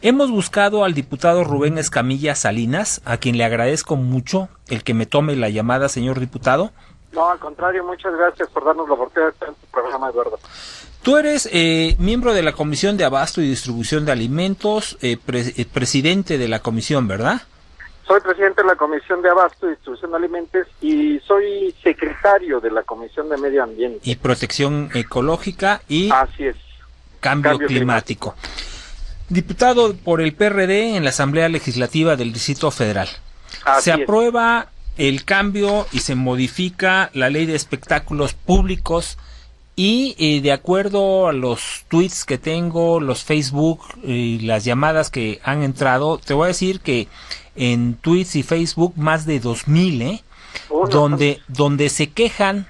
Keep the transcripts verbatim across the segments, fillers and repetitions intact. Hemos buscado al diputado Rubén Escamilla Salinas, a quien le agradezco mucho el que me tome la llamada, señor diputado. No, al contrario, muchas gracias por darnos la oportunidad de estar en tu programa, Eduardo. Tú eres eh, miembro de la Comisión de Abasto y Distribución de Alimentos, eh, pre eh, presidente de la comisión, ¿verdad? Soy presidente de la Comisión de Abasto y Distribución de Alimentos y soy secretario de la Comisión de Medio Ambiente y Protección Ecológica y Así es. Cambio, Cambio Climático. climático. Diputado por el P R D en la Asamblea Legislativa del Distrito Federal. Así se aprueba es. el cambio y se modifica la Ley de Espectáculos Públicos y eh, de acuerdo a los tweets que tengo, los Facebook y eh, las llamadas que han entrado, te voy a decir que en tweets y Facebook más de dos mil, ¿eh? Oh, donde, no. donde se quejan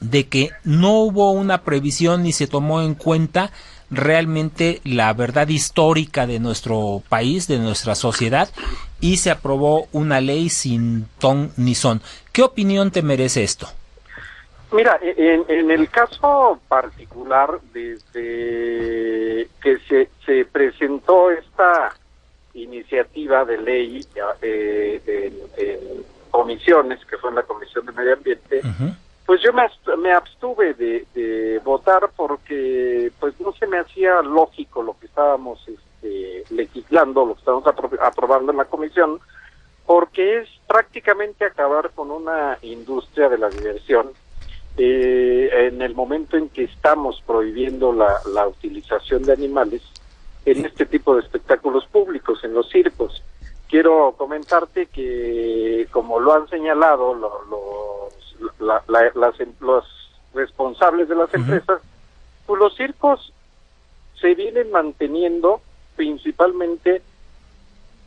de que no hubo una previsión ni se tomó en cuenta realmente la verdad histórica de nuestro país, de nuestra sociedad, y se aprobó una ley sin ton ni son. ¿Qué opinión te merece esto? Mira, en, en el caso particular, desde que se, se presentó esta iniciativa de ley eh, en, en comisiones, que fue en la Comisión de Medio Ambiente, uh-huh. pues yo me abstuve de, de votar porque pues no se me hacía lógico lo que estábamos este, legislando, lo que estábamos apro aprobando en la comisión, porque es prácticamente acabar con una industria de la diversión eh, en el momento en que estamos prohibiendo la, la utilización de animales en este tipo de espectáculos públicos, en los circos. Quiero comentarte que, como lo han señalado los... Lo, La, la, las, los responsables de las empresas, uh-huh. pues los circos se vienen manteniendo principalmente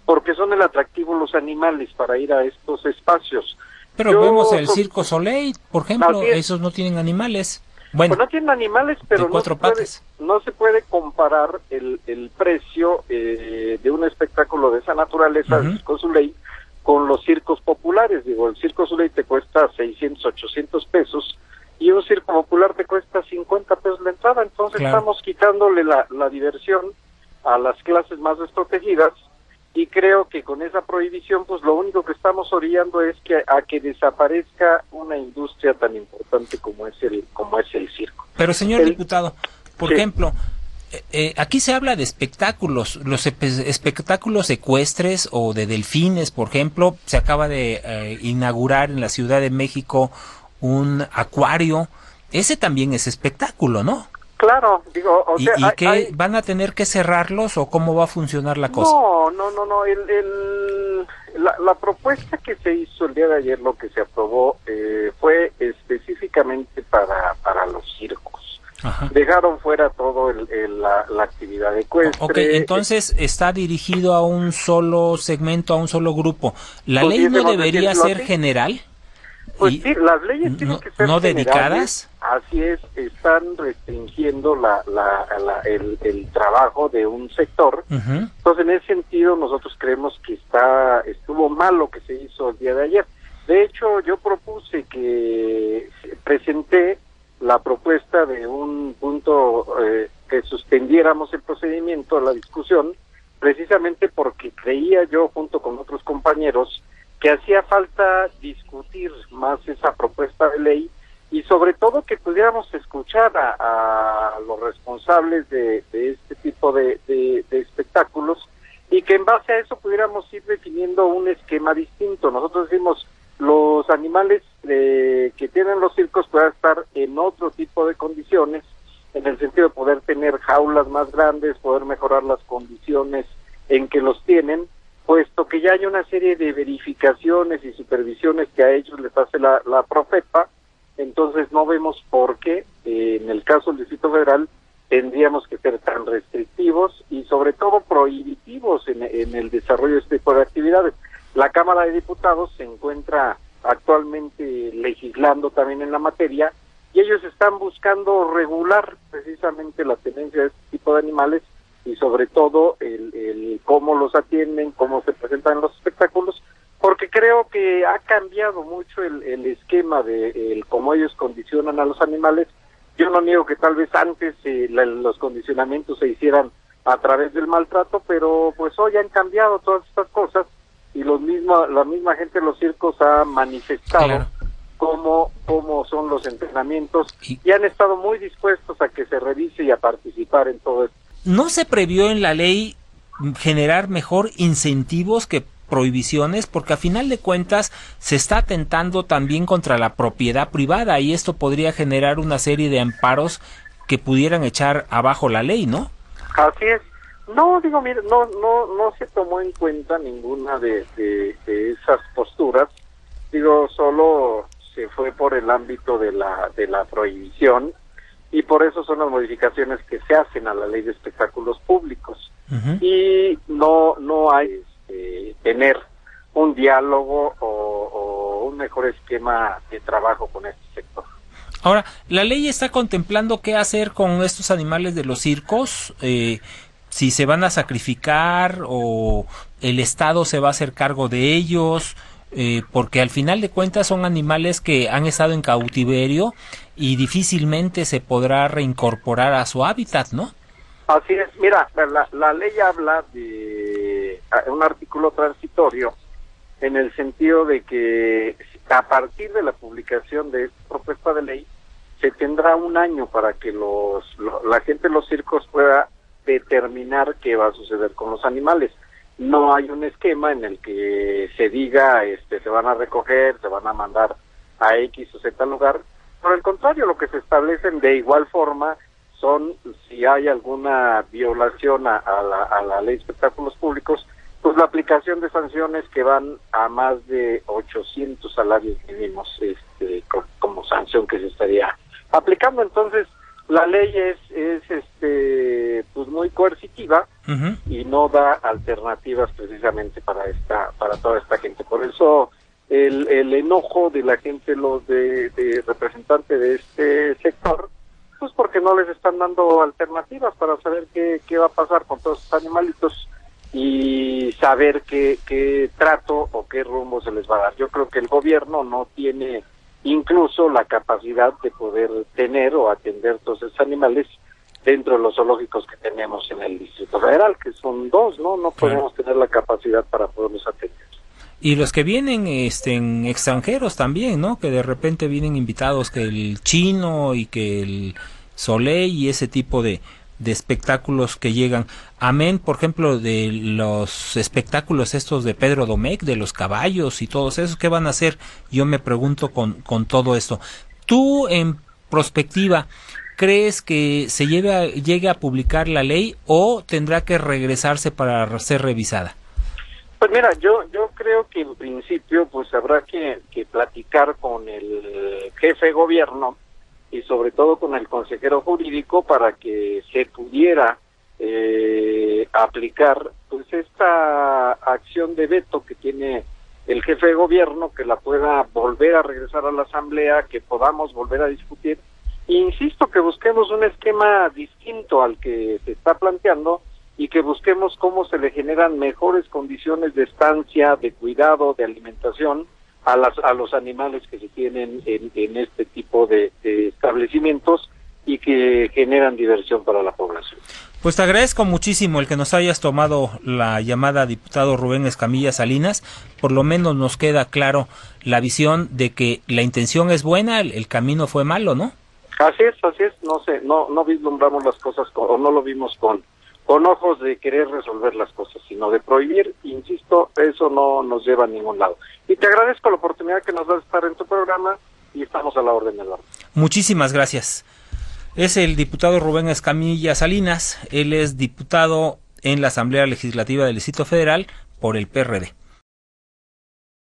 porque son el atractivo los animales para ir a estos espacios. Pero Yo, vemos el Cirque du Soleil, por ejemplo, es, esos no tienen animales. Bueno, pues no tienen animales, pero no se, puede, no se puede comparar el, el precio eh, de un espectáculo de esa naturaleza, uh-huh. Cirque du Soleil, con los circos populares. Digo, el Cirque du Soleil te cuesta seiscientos, ochocientos pesos y un circo popular te cuesta cincuenta pesos la entrada, entonces claro. estamos quitándole la, la diversión a las clases más desprotegidas y creo que con esa prohibición pues lo único que estamos orillando es que a que desaparezca una industria tan importante como es el, como es el circo. Pero señor el, diputado, por sí. ejemplo... Eh, aquí se habla de espectáculos, los espectáculos ecuestres o de delfines, por ejemplo. Se acaba de eh, inaugurar en la Ciudad de México un acuario. Ese también es espectáculo, ¿no? Claro, digo... O sea, ¿Y, y hay, qué, hay... van a tener que cerrarlos o cómo va a funcionar la cosa? No, no, no, no. El, el, la, la propuesta que se hizo el día de ayer, lo que se aprobó, eh, fue específicamente para, para los circos. Ajá. Dejaron fuera todo el, el, la, la actividad ecuestre. Ok, entonces está dirigido a un solo segmento, a un solo grupo. ¿La pues ley no debería ser así? general? Pues sí, las leyes no, tienen que ser no dedicadas. Así es, están restringiendo la, la, la, el, el trabajo de un sector. Uh -huh. Entonces, en ese sentido, nosotros creemos que está estuvo mal lo que se hizo el día de ayer. De hecho, yo propuse que presenté la propuesta de un punto eh, que suspendiéramos el procedimiento, la discusión, precisamente porque creía yo, junto con otros compañeros, que hacía falta discutir más esa propuesta de ley y sobre todo que pudiéramos escuchar a, a los responsables de, de este tipo de, de, de espectáculos y que en base a eso pudiéramos ir definiendo un esquema distinto. Nosotros decimos, los animales eh, que tienen los circos puedan estar en otro tipo de condiciones, en el sentido de poder tener jaulas más grandes, poder mejorar las condiciones en que los tienen, puesto que ya hay una serie de verificaciones y supervisiones que a ellos les hace la, la Profepa, entonces no vemos por qué, eh, en el caso del Distrito Federal, tendríamos que ser tan restrictivos y sobre todo prohibitivos en, en el desarrollo de este tipo de actividades. La Cámara de Diputados se encuentra actualmente legislando también en la materia y ellos están buscando regular precisamente la tenencia de este tipo de animales y sobre todo el, el cómo los atienden, cómo se presentan los espectáculos, porque creo que ha cambiado mucho el, el esquema de el, cómo ellos condicionan a los animales. Yo no niego que tal vez antes eh, la, los condicionamientos se hicieran a través del maltrato, pero pues hoy han cambiado todas estas cosas y los mismos, la misma gente de los circos ha manifestado claro. cómo, cómo son los entrenamientos y, y han estado muy dispuestos a que se revise y a participar en todo esto. ¿No se previó en la ley generar mejor incentivos que prohibiciones? Porque a final de cuentas se está atentando también contra la propiedad privada y esto podría generar una serie de amparos que pudieran echar abajo la ley, ¿no? Así es. No, digo, mire, no, no, no se tomó en cuenta ninguna de, de, de esas posturas. Digo, solo se fue por el ámbito de la, de la prohibición y por eso son las modificaciones que se hacen a la ley de espectáculos públicos. Uh-huh. Y no, no hay eh, tener un diálogo o, o un mejor esquema de trabajo con este sector. Ahora, ¿la ley está contemplando qué hacer con estos animales de los circos? Eh, si se van a sacrificar o el Estado se va a hacer cargo de ellos, eh, porque al final de cuentas son animales que han estado en cautiverio y difícilmente se podrá reincorporar a su hábitat, ¿no? Así es, mira, la, la ley habla de un artículo transitorio en el sentido de que a partir de la publicación de esta propuesta de ley se tendrá un año para que los lo, la gente de los circos pueda determinar qué va a suceder con los animales. No hay un esquema en el que se diga este se van a recoger, se van a mandar a X o Z lugar. Por el contrario, lo que se establecen de igual forma son si hay alguna violación a, a, la, a la ley de espectáculos públicos, pues la aplicación de sanciones que van a más de ochocientos salarios mínimos este, como sanción que se estaría aplicando. Entonces, la ley es, es este pues muy coercitiva uh-huh. y no da alternativas precisamente para esta para toda esta gente. Por eso el, el enojo de la gente, los de, de representantes de este sector, pues porque no les están dando alternativas para saber qué, qué va a pasar con todos estos animalitos y saber qué, qué trato o qué rumbo se les va a dar. Yo creo que el gobierno no tiene incluso la capacidad de poder tener o atender todos esos animales dentro de los zoológicos que tenemos en el Distrito Federal, que son dos, ¿no? No podemos tener la capacidad para poderlos atender. Y los que vienen este, en extranjeros también, ¿no? Que de repente vienen invitados que el chino y que el Soleil y ese tipo de... de espectáculos que llegan, amén, por ejemplo, de los espectáculos estos de Pedro Domecq, de los caballos y todos esos, ¿qué van a hacer? Yo me pregunto con, con todo esto. ¿Tú, en prospectiva, crees que se lleve a, llegue a publicar la ley o tendrá que regresarse para ser revisada? Pues mira, yo yo creo que en principio pues habrá que, que platicar con el jefe de gobierno y sobre todo con el consejero jurídico para que se pudiera eh, aplicar pues esta acción de veto que tiene el jefe de gobierno, que la pueda volver a regresar a la Asamblea, que podamos volver a discutir. E insisto que busquemos un esquema distinto al que se está planteando y que busquemos cómo se le generan mejores condiciones de estancia, de cuidado, de alimentación a las a los animales que se tienen en, en este tipo de, de establecimientos y que generan diversión para la población. Pues te agradezco muchísimo el que nos hayas tomado la llamada, diputado Rubén Escamilla Salinas. Por lo menos nos queda claro la visión de que la intención es buena, el, el camino fue malo, ¿no? Así es, así es. No sé, no no vislumbramos las cosas con, o no lo vimos con con ojos de querer resolver las cosas, sino de prohibir, insisto, eso no nos lleva a ningún lado. Y te agradezco la oportunidad que nos das de estar en tu programa y estamos a la orden del orden. Muchísimas gracias. Es el diputado Rubén Escamilla Salinas, él es diputado en la Asamblea Legislativa del Distrito Federal por el P R D.